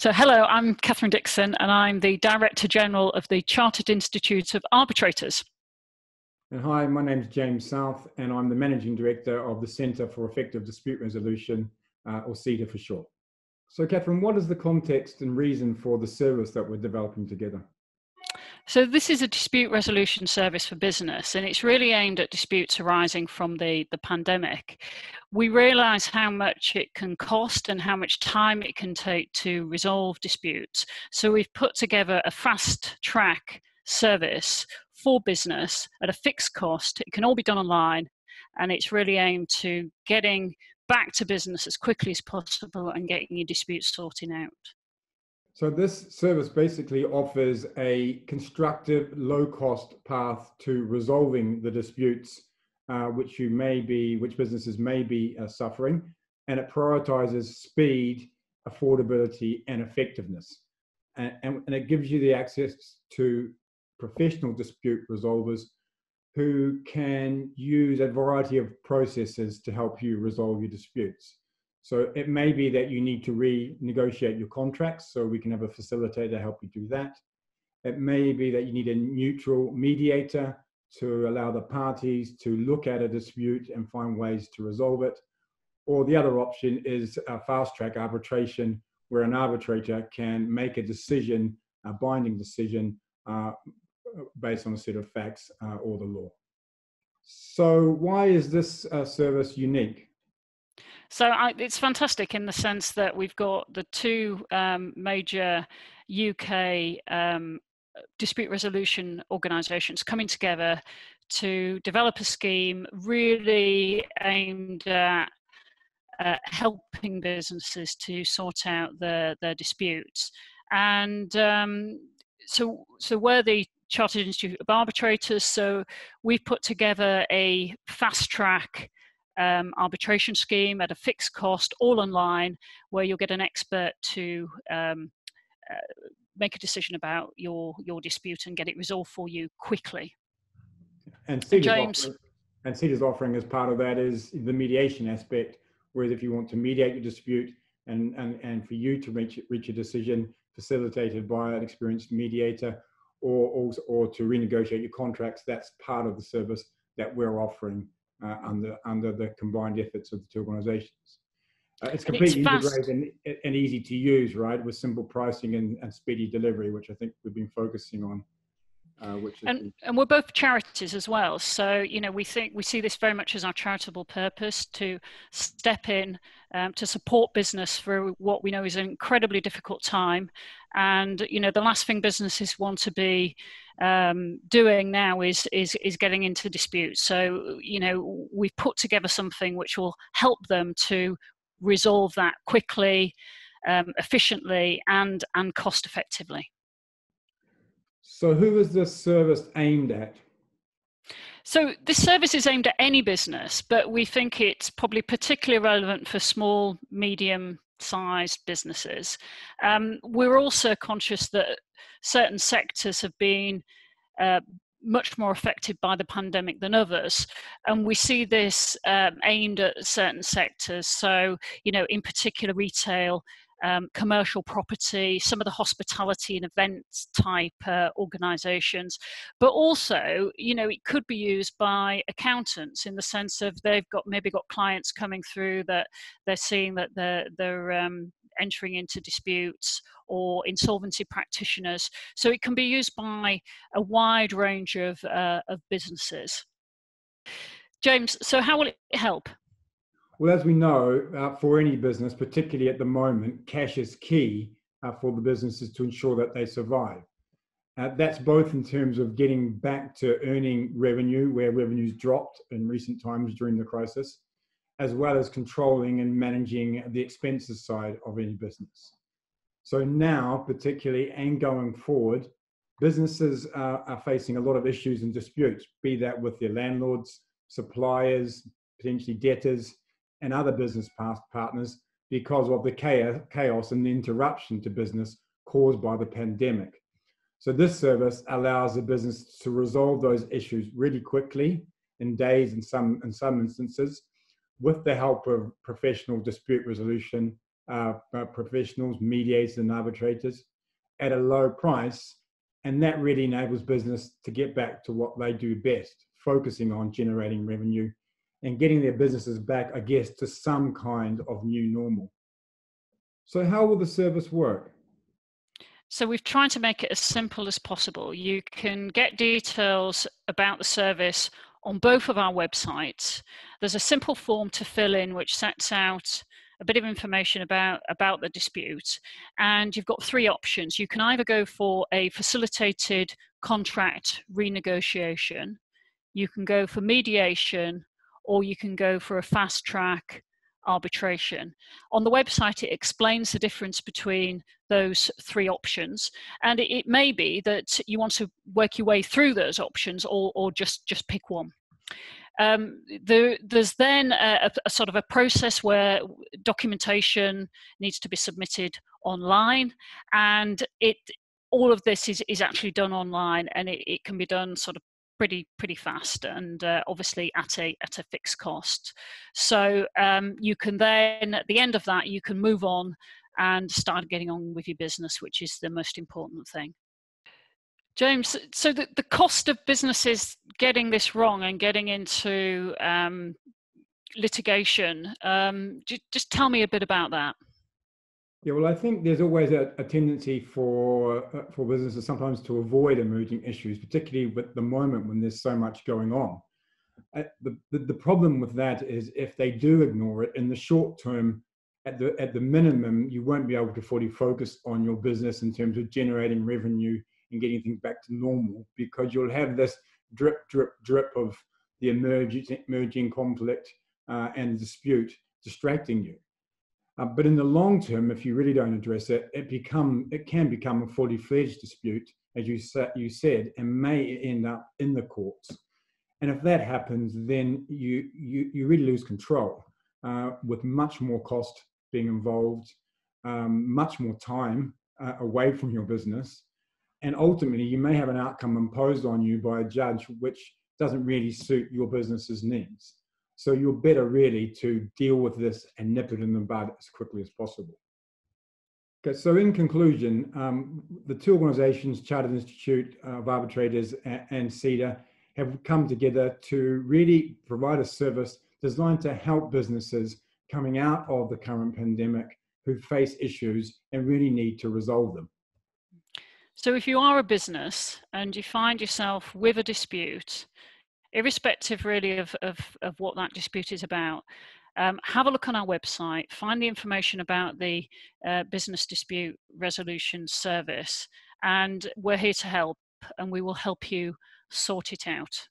So hello, I'm Catherine Dixon and I'm the Director General of the Chartered Institute of Arbitrators. And hi, my name's James South and I'm the Managing Director of the Centre for Effective Dispute Resolution, or CEDR for short. So Catherine, what is the context and reason for the service that we're developing together? So this is a dispute resolution service for business, and it's really aimed at disputes arising from the pandemic. We realise how much it can cost and how much time it can take to resolve disputes. So we've put together a fast track service for business at a fixed cost. It can all be done online, and it's really aimed to getting back to business as quickly as possible and getting your disputes sorted out. So this service basically offers a constructive, low-cost path to resolving the disputes which businesses may be suffering, and it prioritises speed, affordability, and effectiveness. And it gives you the access to professional dispute resolvers who can use a variety of processes to help you resolve your disputes. So it may be that you need to renegotiate your contracts, so we can have a facilitator help you do that. It may be that you need a neutral mediator to allow the parties to look at a dispute and find ways to resolve it. Or the other option is a fast-track arbitration, where an arbitrator can make a decision, a binding decision, based on a set of facts or the law. So why is this service unique? So it's fantastic in the sense that we've got the two major UK dispute resolution organisations coming together to develop a scheme really aimed at helping businesses to sort out their disputes. And so where the Chartered Institute of Arbitrators, so we've put together a fast track arbitration scheme at a fixed cost, all online, where you'll get an expert to make a decision about your dispute and get it resolved for you quickly. And CEDR's offering as part of that is the mediation aspect, whereas if you want to mediate your dispute and for you to reach a decision facilitated by an experienced mediator, or to renegotiate your contracts, that's part of the service that we're offering under the combined efforts of the two organisations. It's completely integrated and easy to use, right, with simple pricing and speedy delivery, which I think we've been focusing on. And we're both charities as well, so you know we see this very much as our charitable purpose to step in to support business through what we know is an incredibly difficult time. And you know the last thing businesses want to be doing now is getting into disputes. So you know we've put together something which will help them to resolve that quickly, efficiently, and cost effectively. So who is this service aimed at? So this service is aimed at any business, but we think it's probably particularly relevant for small, medium-sized businesses. We're also conscious that certain sectors have been much more affected by the pandemic than others, and we see this aimed at certain sectors. So, you know, in particular retail, commercial property, some of the hospitality and events type organisations, but also, you know, it could be used by accountants in the sense of they've maybe got clients coming through that they're seeing that they're entering into disputes, or insolvency practitioners. So it can be used by a wide range of businesses. James, so how will it help? Well, as we know, for any business, particularly at the moment, cash is key for the businesses to ensure that they survive. That's both in terms of getting back to earning revenue, where revenues dropped in recent times during the crisis, as well as controlling and managing the expenses side of any business. So now, particularly and going forward, businesses are facing a lot of issues and disputes, be that with their landlords, suppliers, potentially debtors, and other business partners, because of the chaos and the interruption to business caused by the pandemic. So this service allows the business to resolve those issues really quickly, in days in some instances, with the help of professional dispute resolution professionals, mediators and arbitrators at a low price. And that really enables business to get back to what they do best, focusing on generating revenue and getting their businesses back, I guess, to some kind of new normal. So how will the service work? So we've tried to make it as simple as possible. You can get details about the service on both of our websites. There's a simple form to fill in which sets out a bit of information about the dispute, and you've got three options. You can either go for a facilitated contract renegotiation, you can go for mediation, or you can go for a fast track arbitration. On the website, it explains the difference between those three options, and it may be that you want to work your way through those options or just pick one. There's then a sort of a process where documentation needs to be submitted online, and all of this is actually done online, and it can be done sort of pretty fast, and obviously at a fixed cost. So you can then, at the end of that, you can move on and start getting on with your business, which is the most important thing. James, so the cost of businesses getting this wrong and getting into litigation, just tell me a bit about that. Yeah, well, I think there's always a tendency for businesses sometimes to avoid emerging issues, particularly at the moment when there's so much going on. The problem with that is if they do ignore it in the short term, at the minimum, you won't be able to fully focus on your business in terms of generating revenue and getting things back to normal, because you'll have this drip of the emerging conflict and dispute distracting you. But in the long term, if you really don't address it, it can become a fully fledged dispute, as you said, and may end up in the courts. And if that happens, then you really lose control, with much more cost being involved, much more time away from your business, and ultimately you may have an outcome imposed on you by a judge which doesn't really suit your business's needs. So you're better really to deal with this and nip it in the bud as quickly as possible. Okay, so in conclusion, the two organizations, Chartered Institute of Arbitrators and CEDA, have come together to really provide a service designed to help businesses coming out of the current pandemic who face issues and really need to resolve them. So if you are a business and you find yourself with a dispute, irrespective really of what that dispute is about, have a look on our website, find the information about the Business Dispute Resolution Service, and we're here to help, and we will help you sort it out.